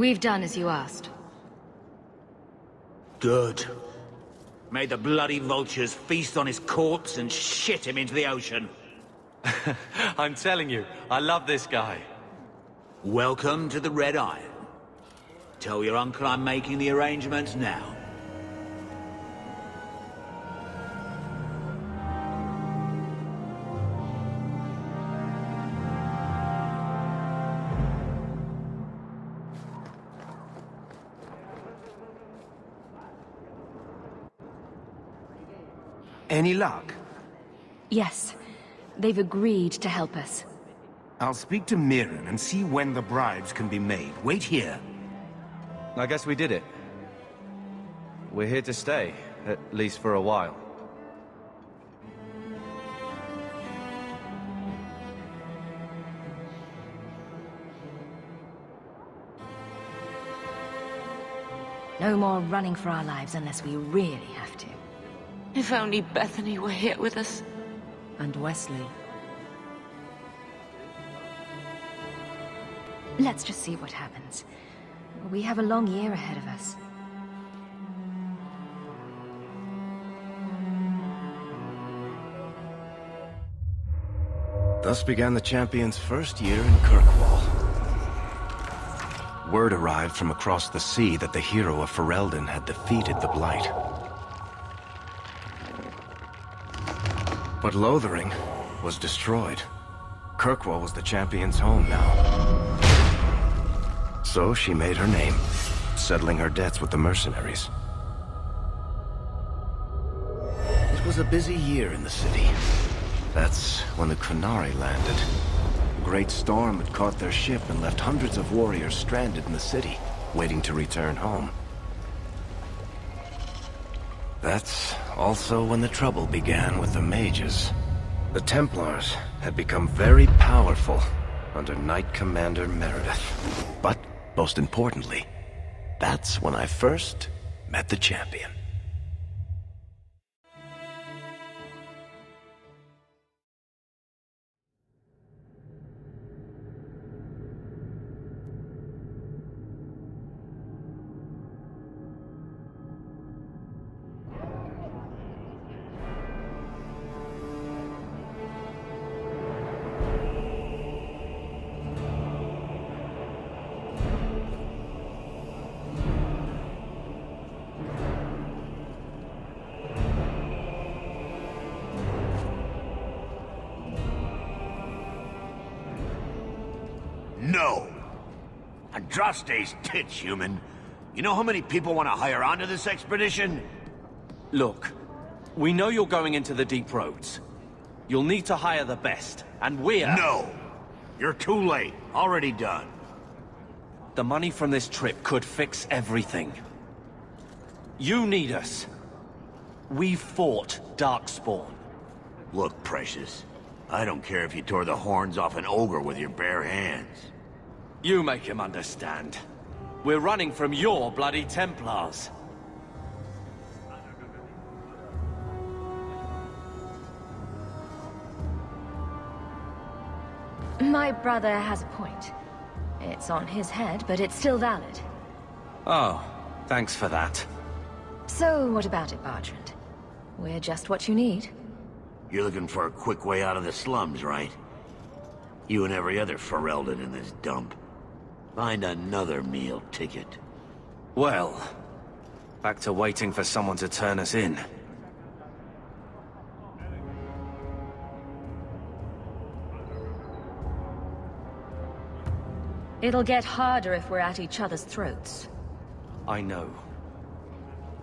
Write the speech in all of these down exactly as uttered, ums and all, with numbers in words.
We've done as you asked. Good. May the bloody vultures feast on his corpse and shit him into the ocean. I'm telling you, I love this guy. Welcome to the Red Iron. Tell your uncle I'm making the arrangements now. Any luck? Yes. They've agreed to help us. I'll speak to Miran and see when the bribes can be made. Wait here. I guess we did it. We're here to stay, at least for a while. No more running for our lives unless we really have to. If only Bethany were here with us. And Wesley. Let's just see what happens. We have a long year ahead of us. Thus began the Champion's first year in Kirkwall. Word arrived from across the sea that the hero of Ferelden had defeated the Blight. But Lothering was destroyed. Kirkwall was the Champion's home now. So she made her name, settling her debts with the mercenaries. It was a busy year in the city. That's when the Qunari landed. A great storm had caught their ship and left hundreds of warriors stranded in the city, waiting to return home. That's also when the trouble began with the mages. The Templars had become very powerful under Knight Commander Meredith. But, most importantly, that's when I first met the Champion. These tits, human. You know how many people want to hire onto this expedition? Look, we know you're going into the deep roads. You'll need to hire the best, and we're... No! You're too late. Already done. The money from this trip could fix everything. You need us. We fought Darkspawn. Look, precious. I don't care if you tore the horns off an ogre with your bare hands. You make him understand. We're running from your bloody Templars. My brother has a point. It's on his head, but it's still valid. Oh, thanks for that. So, what about it, Bartrand? We're just what you need. You're looking for a quick way out of the slums, right? You and every other Ferelden in this dump. Find another meal ticket. Well, back to waiting for someone to turn us in. It'll get harder if we're at each other's throats. I know.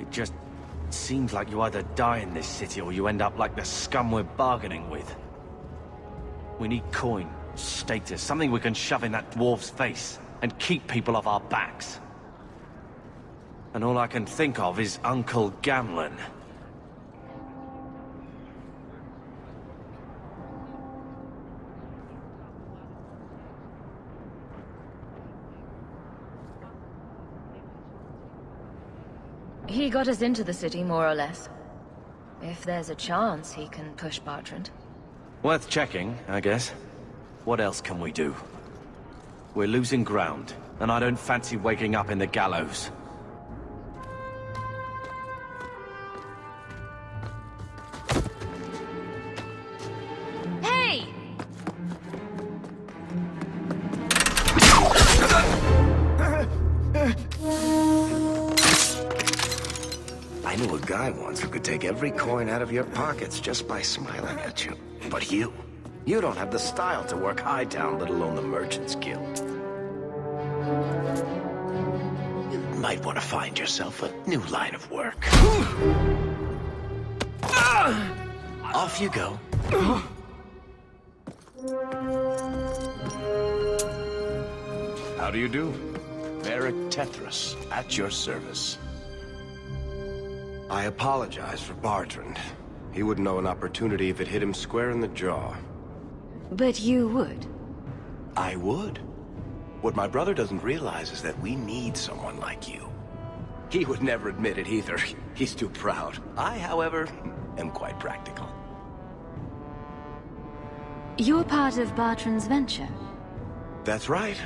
It just seems like you either die in this city or you end up like the scum we're bargaining with. We need coin, status, something we can shove in that dwarf's face. And keep people off our backs. And all I can think of is Uncle Gamlen. He got us into the city, more or less. If there's a chance, he can push Bartrand. Worth checking, I guess. What else can we do? We're losing ground, and I don't fancy waking up in the gallows. Hey! I knew a guy once who could take every coin out of your pockets just by smiling at you. But you, you don't have the style to work Hightown, let alone the Merchant's Guild. You might want to find yourself a new line of work. Off you go. How do you do? Varric Tethras, at your service. I apologize for Bartrand. He wouldn't know an opportunity if it hit him square in the jaw. But you would. I would. What my brother doesn't realize is that we need someone like you. He would never admit it either. He's too proud. I, however, am quite practical. You're part of Bartrand's venture. That's right.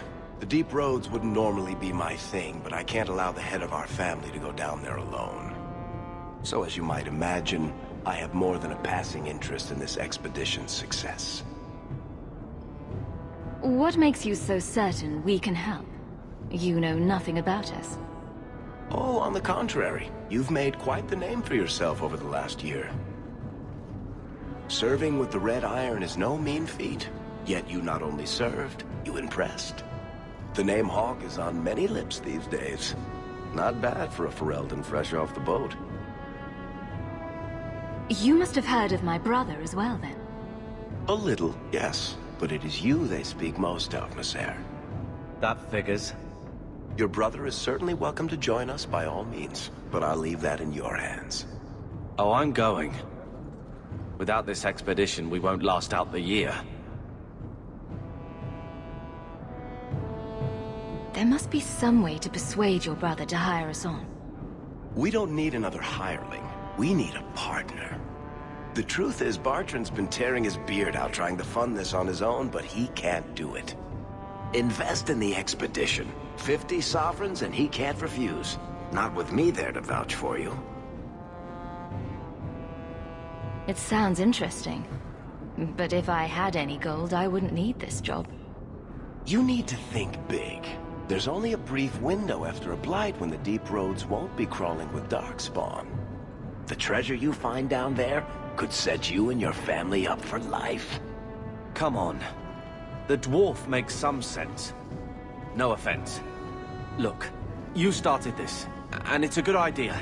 The deep roads wouldn't normally be my thing, but I can't allow the head of our family to go down there alone. So as you might imagine, I have more than a passing interest in this expedition's success. What makes you so certain we can help? You know nothing about us. Oh, on the contrary. You've made quite the name for yourself over the last year. Serving with the Red Iron is no mean feat. Yet you not only served, you impressed. The name Hawke is on many lips these days. Not bad for a Ferelden fresh off the boat. You must have heard of my brother as well, then. A little, yes. But it is you they speak most of, Miss Eyre. That figures. Your brother is certainly welcome to join us by all means, but I'll leave that in your hands. Oh, I'm going. Without this expedition, we won't last out the year. There must be some way to persuade your brother to hire us on. We don't need another hireling. We need a partner. The truth is, Bartrand's been tearing his beard out trying to fund this on his own, but he can't do it. Invest in the expedition. Fifty sovereigns and he can't refuse. Not with me there to vouch for you. It sounds interesting. But if I had any gold, I wouldn't need this job. You need to think big. There's only a brief window after a blight when the deep roads won't be crawling with Darkspawn. The treasure you find down there could set you and your family up for life. Come on. The dwarf makes some sense. No offense. Look, you started this, and it's a good idea.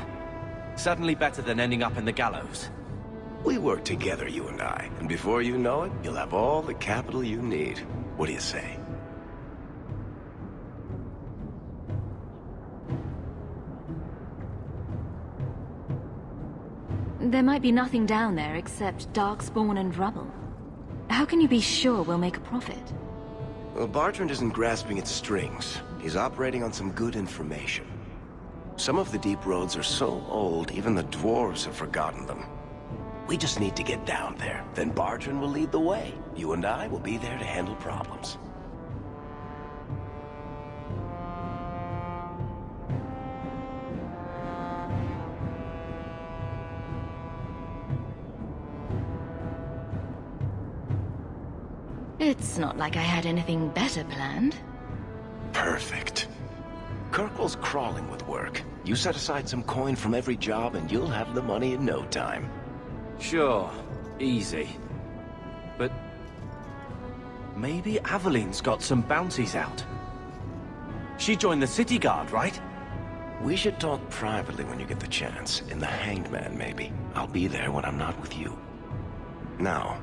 Certainly better than ending up in the gallows. We work together, you and I, and before you know it, you'll have all the capital you need. What do you say? There might be nothing down there except darkspawn and rubble. How can you be sure we'll make a profit? Well, Bartrand isn't grasping at strings. He's operating on some good information. Some of the deep roads are so old, even the dwarves have forgotten them. We just need to get down there. Then Bartrand will lead the way. You and I will be there to handle problems. It's not like I had anything better planned. Perfect. Kirkwall's crawling with work. You set aside some coin from every job and you'll have the money in no time. Sure. Easy. But maybe Aveline's got some bounties out. She joined the city guard, right? We should talk privately when you get the chance. In the Hanged Man, maybe. I'll be there when I'm not with you. Now,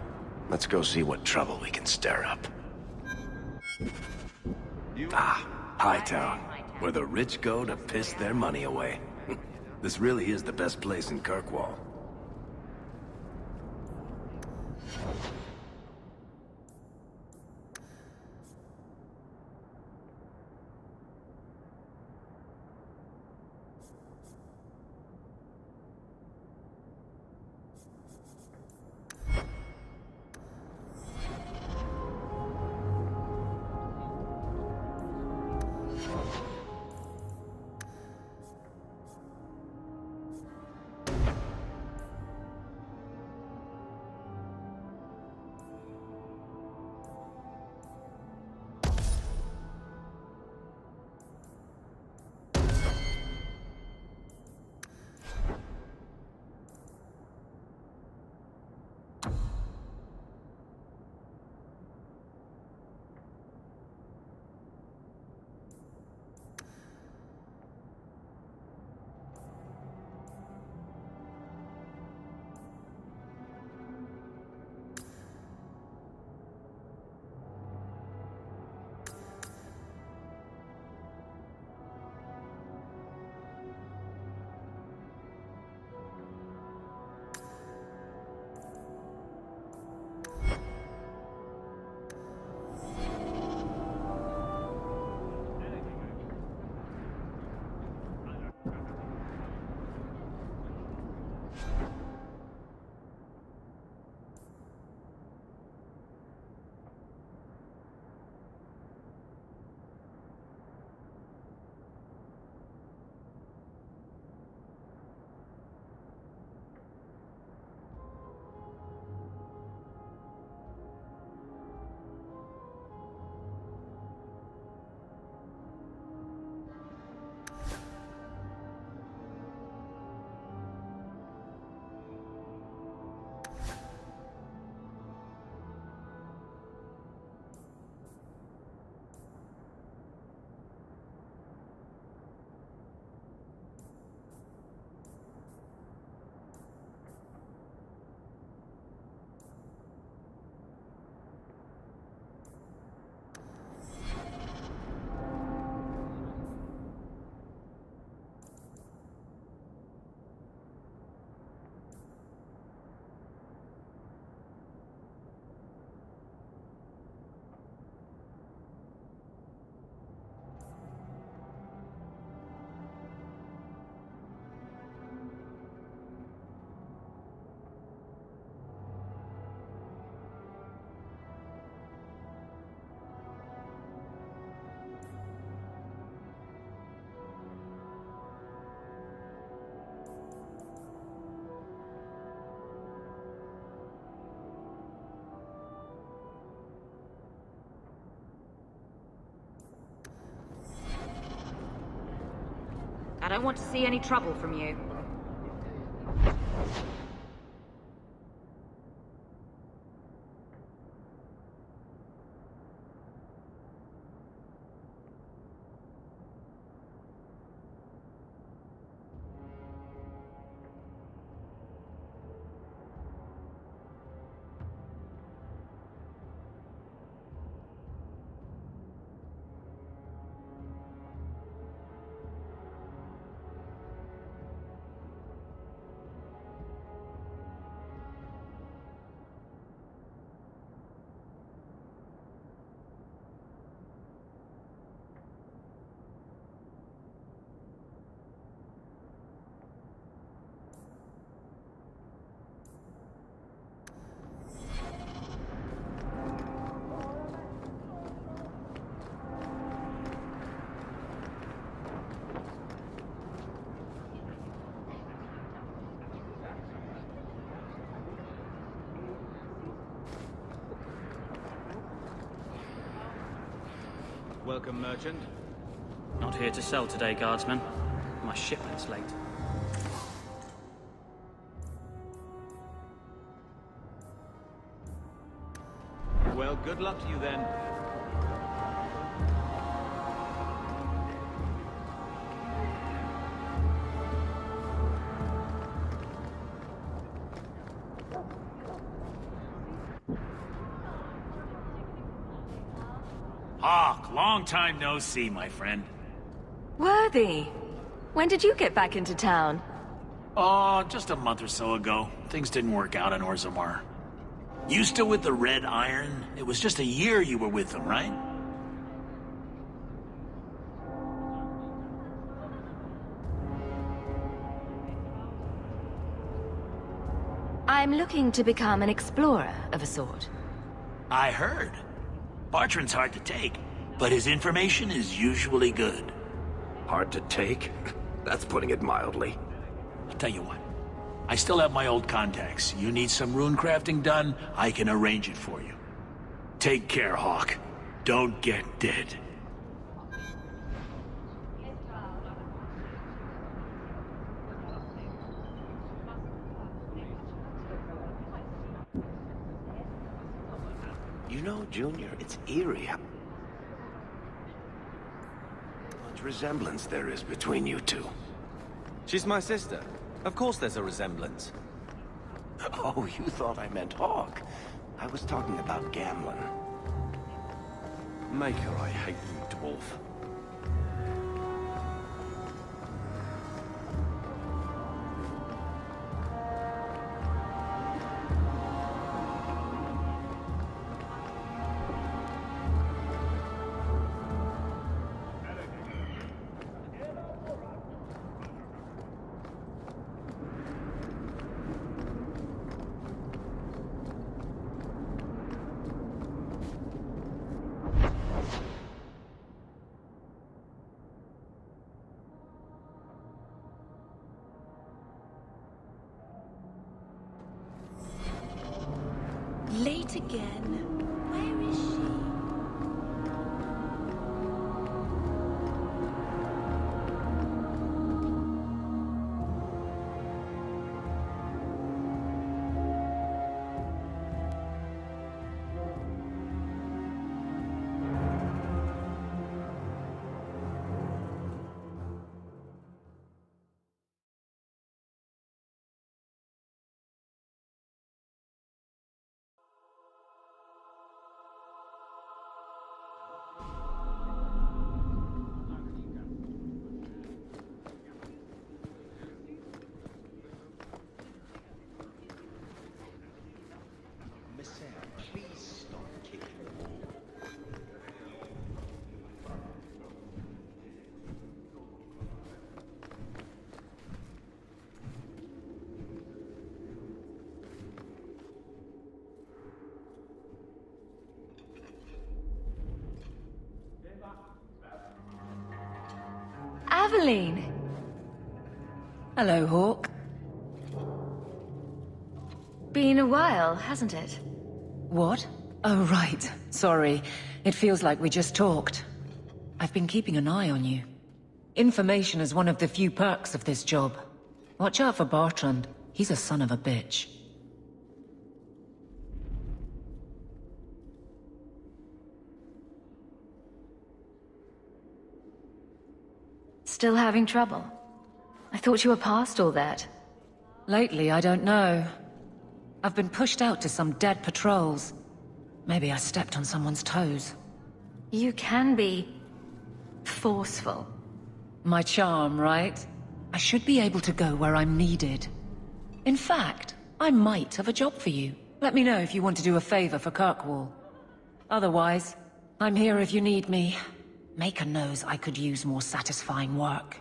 let's go see what trouble we can stir up. Ah, Hightown, where the rich go to piss their money away. This really is the best place in Kirkwall. Oh. don't want to see any trouble from you. Welcome, merchant. Not here to sell today, guardsman. My shipment's late. Well, good luck to you then. Long time no see, my friend. Worthy. When did you get back into town? Oh, just a month or so ago. Things didn't work out in Orzammar. You still with the Red Iron? It was just a year you were with them, right? I'm looking to become an explorer of a sort. I heard. Bartrand's hard to take. But his information is usually good. Hard to take? That's putting it mildly. I'll tell you what. I still have my old contacts. You need some rune crafting done, I can arrange it for you. Take care, Hawke. Don't get dead. You know, Junior, it's eerie. Resemblance there is between you two. She's my sister. Of course there's a resemblance. Oh, you thought I meant Hawke. I was talking about Gamlen. Maker, I hate you, dwarf. Aveline. Hello, Hawke. Been a while, hasn't it? What? Oh, right. Sorry. It feels like we just talked. I've been keeping an eye on you. Information is one of the few perks of this job. Watch out for Bartrand. He's a son of a bitch. Still having trouble? I thought you were past all that. Lately, I don't know. I've been pushed out to some dead patrols. Maybe I stepped on someone's toes. You can be... forceful. My charm, right? I should be able to go where I'm needed. In fact, I might have a job for you. Let me know if you want to do a favor for Kirkwall. Otherwise, I'm here if you need me. Maker knows I could use more satisfying work.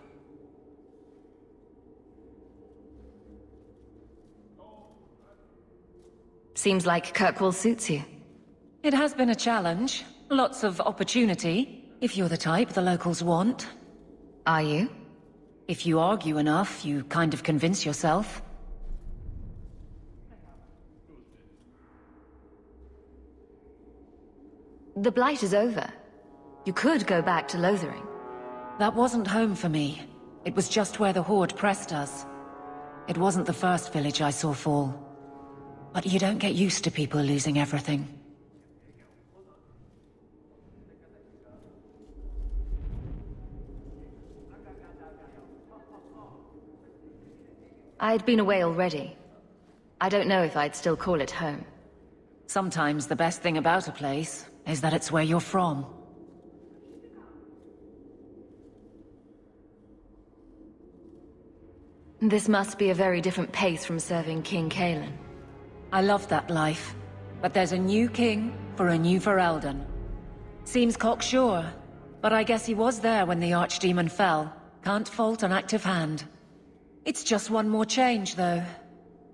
Seems like Kirkwall suits you. It has been a challenge. Lots of opportunity, if you're the type the locals want. Are you? If you argue enough, you kind of convince yourself. The Blight is over. You could go back to Lothering. That wasn't home for me. It was just where the Horde pressed us. It wasn't the first village I saw fall. But you don't get used to people losing everything. I'd been away already. I don't know if I'd still call it home. Sometimes the best thing about a place is that it's where you're from. This must be a very different pace from serving King Kaelin. I love that life. But there's a new king for a new Ferelden. Seems cocksure, but I guess he was there when the Archdemon fell. Can't fault an active hand. It's just one more change, though.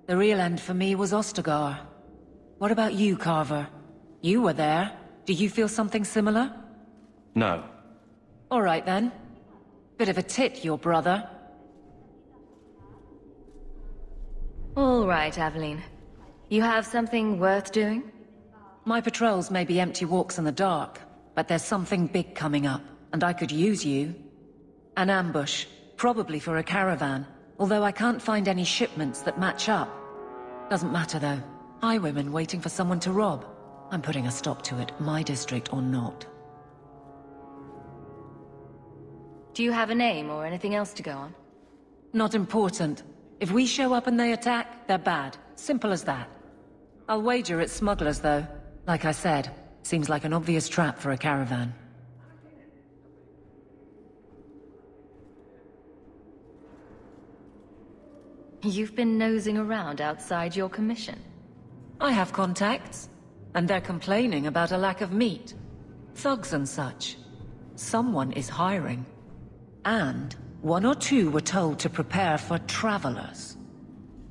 The real end for me was Ostagar. What about you, Carver? You were there. Do you feel something similar? No. All right, then. Bit of a tit, your brother. All right, Aveline. You have something worth doing? My patrols may be empty walks in the dark, but there's something big coming up, and I could use you. An ambush, probably for a caravan. Although I can't find any shipments that match up. Doesn't matter, though. Highwaymen waiting for someone to rob. I'm putting a stop to it, my district or not. Do you have a name or anything else to go on? Not important. If we show up and they attack, they're bad. Simple as that. I'll wager it's smugglers, though. Like I said, seems like an obvious trap for a caravan. You've been nosing around outside your commission. I have contacts, and they're complaining about a lack of meat. Thugs and such. Someone is hiring. And one or two were told to prepare for travelers.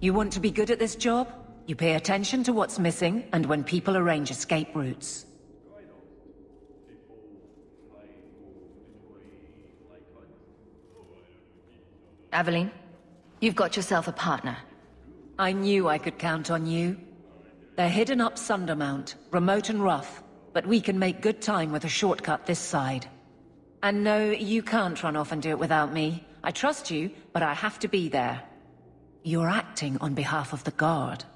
You want to be good at this job? You pay attention to what's missing, and when people arrange escape routes. Aveline? You've got yourself a partner. I knew I could count on you. They're hidden up Sundermount, remote and rough, but we can make good time with a shortcut this side. And no, you can't run off and do it without me. I trust you, but I have to be there. You're acting on behalf of the guard.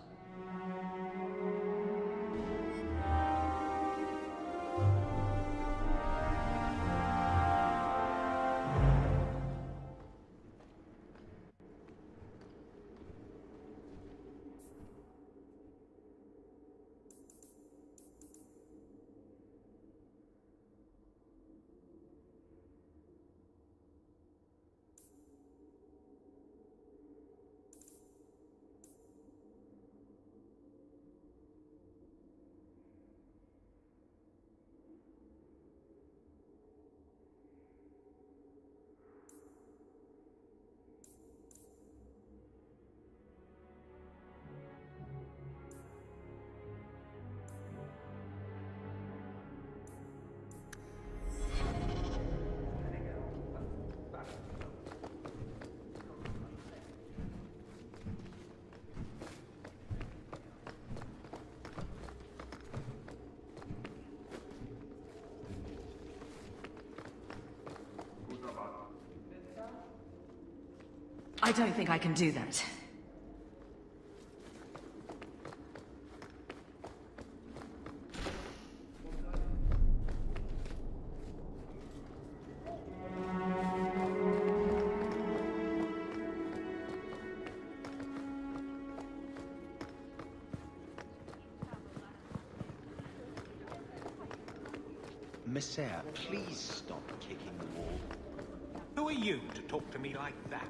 I don't think I can do that. Messere, please stop kicking the wall. Who are you to talk to me like that?